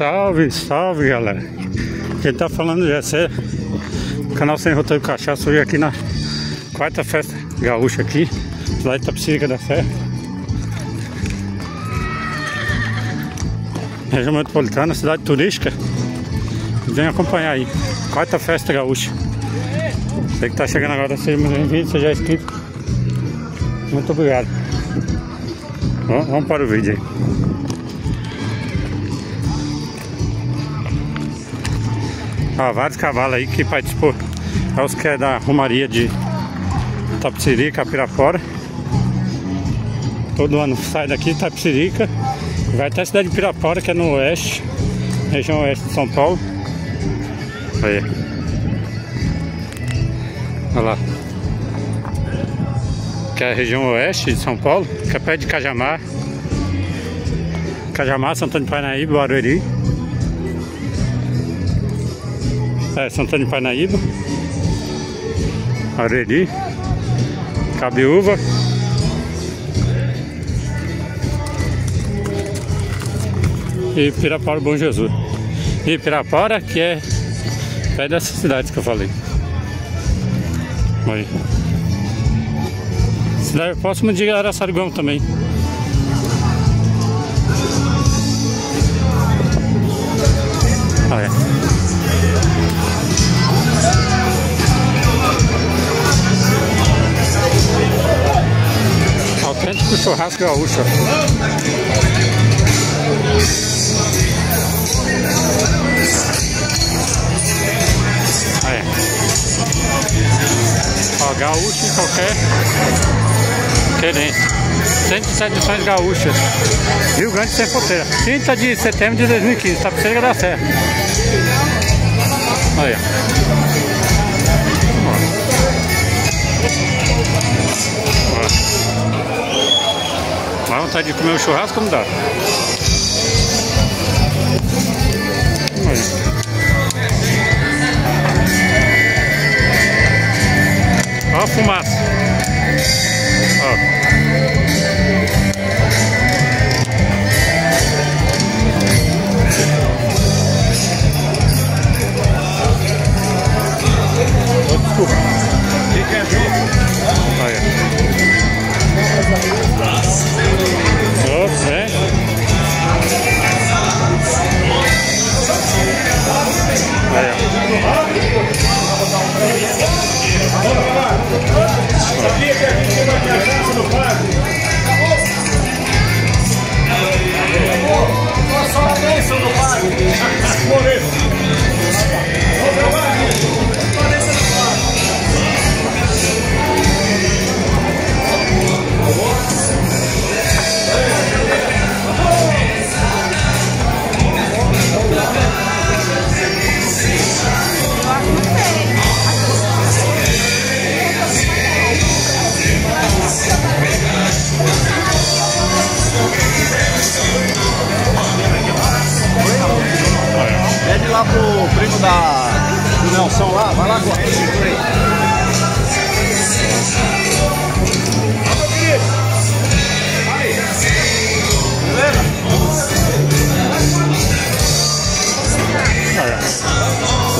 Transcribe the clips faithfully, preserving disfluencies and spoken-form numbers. Salve, salve galera. Quem tá falando já é canal Sem Roteiro Cachaça. Hoje aqui na quarta festa gaúcha aqui, lá em Itapecerica da Serra, região metropolitana, cidade turística. Vem acompanhar aí, quarta festa gaúcha. Você que tá chegando agora, seja muito bem-vindo, seja inscrito. Muito obrigado. Bom, vamos para o vídeo aí. Ah, vários cavalos aí que participou. É os que é da Romaria de Itapecerica, Pirapora. Todo ano sai daqui de Itapecerica, vai até a cidade de Pirapora, que é no oeste, região oeste de São Paulo. Aí. Olha lá. Que é a região oeste de São Paulo, que é perto de Cajamar. Cajamar, Santo Antônio Painaíba, Barueri. É, Santana de Parnaíba, Barueri, Cabeúva. E Pirapora Bom Jesus. E Pirapora, que é perto é dessas cidades que eu falei. Aí. Cidade próxima de Araçarigão também. Ah, é. Autêntico churrasco gaúcho. Ah, é. Ó, gaúcho em qualquer querência. cento e sete edições gaúchas. Rio Grande Sem Fronteiras. trinta de setembro de dois mil e quinze. Itapecerica da Serra. Olha. Dá vontade de comer o churrasco, como dá? Olha a fumaça. Ó. Oh, desculpa. Olha. Ops, é. Pede lá pro primo da do Nelson lá, vai lá correr.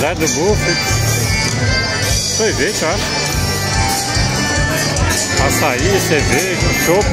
Zé do Bufo. Sorvete, ó. Açaí, cerveja, chopp.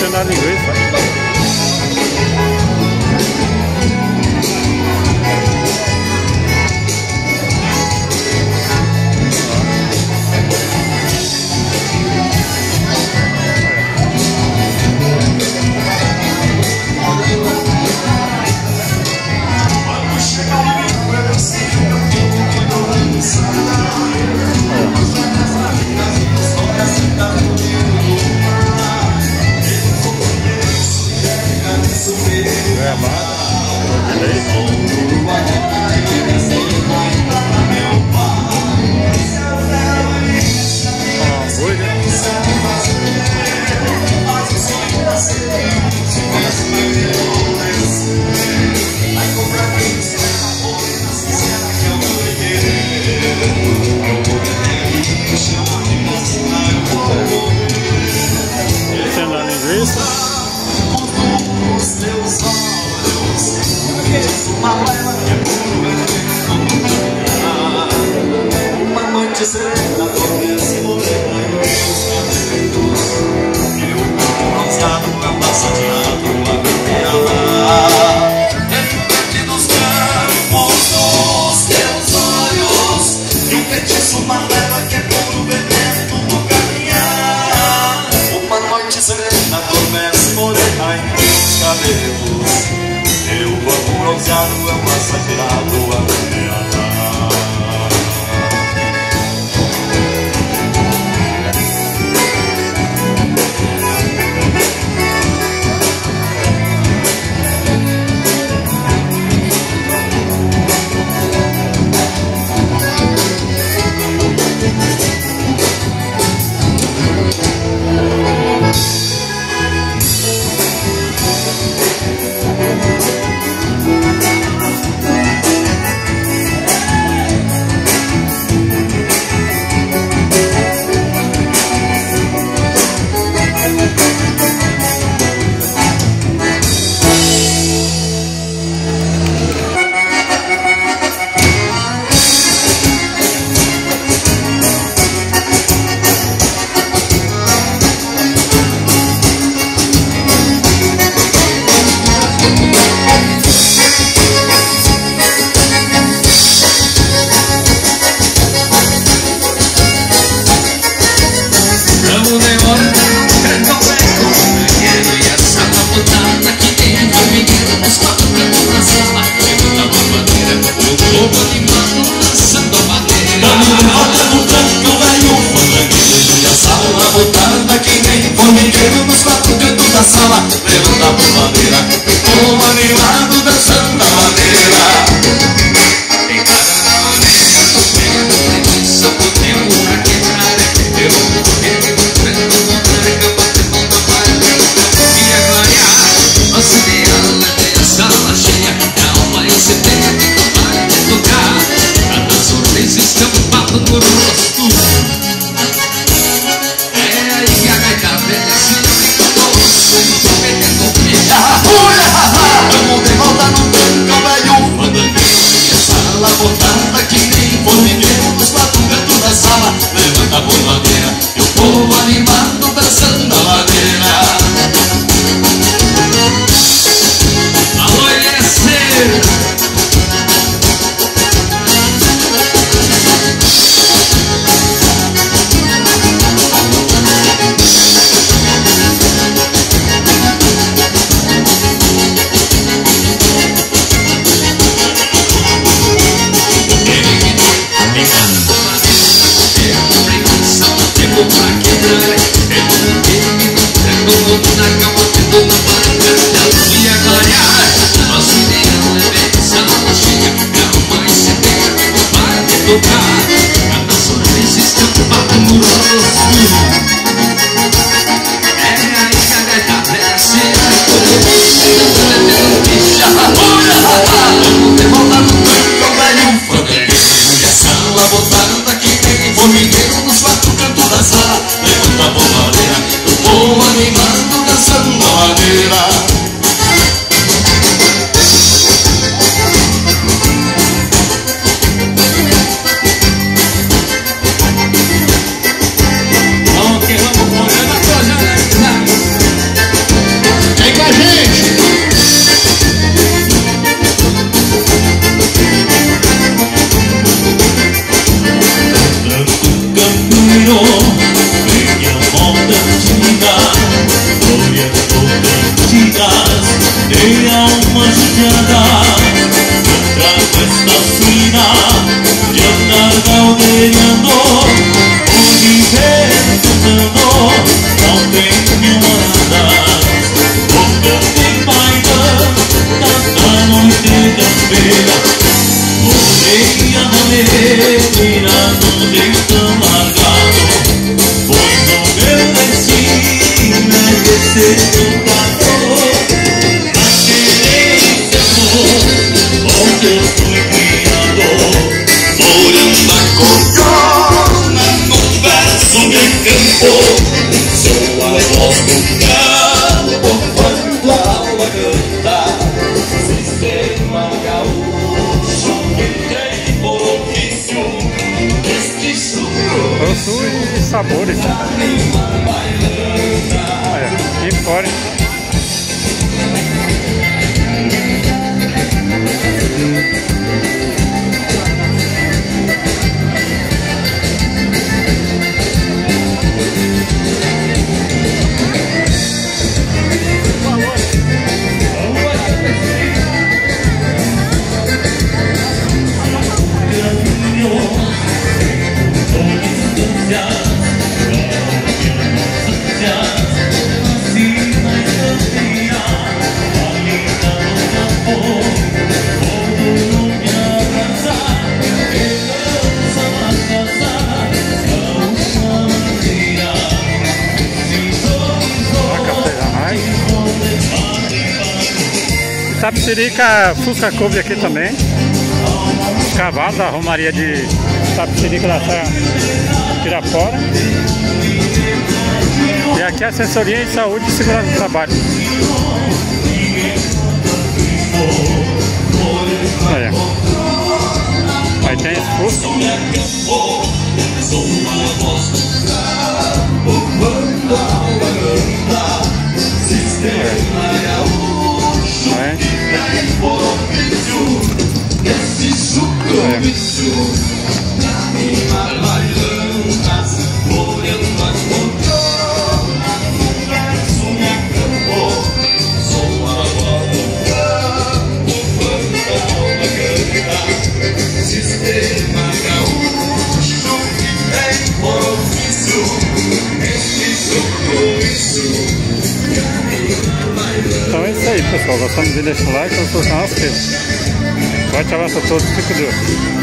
sem dar linguiça. Vamos que vamos, morena, Cajamar. Senhor, venha volta te me dar, glórias protegidas, dê a alma judiada, contra esta sina, de andar galdeando, o viver cantando, não tem mil andas, volta de painel, na noite das velas, voltei a valer, tirando de sabores. Olha, que forte. Itapecerica, Fuca Couve aqui também. Cavalo da Romaria de Itapecerica da Serra, Pirapora. E aqui a Assessoria de Saúde e Segurança do Trabalho. Olha. Aí tem esse Fuca. É. Então é isso aí, pessoal. Gostando de deixar o like, consultar o nosso vídeo. Forte abraço a todos, fico de olho.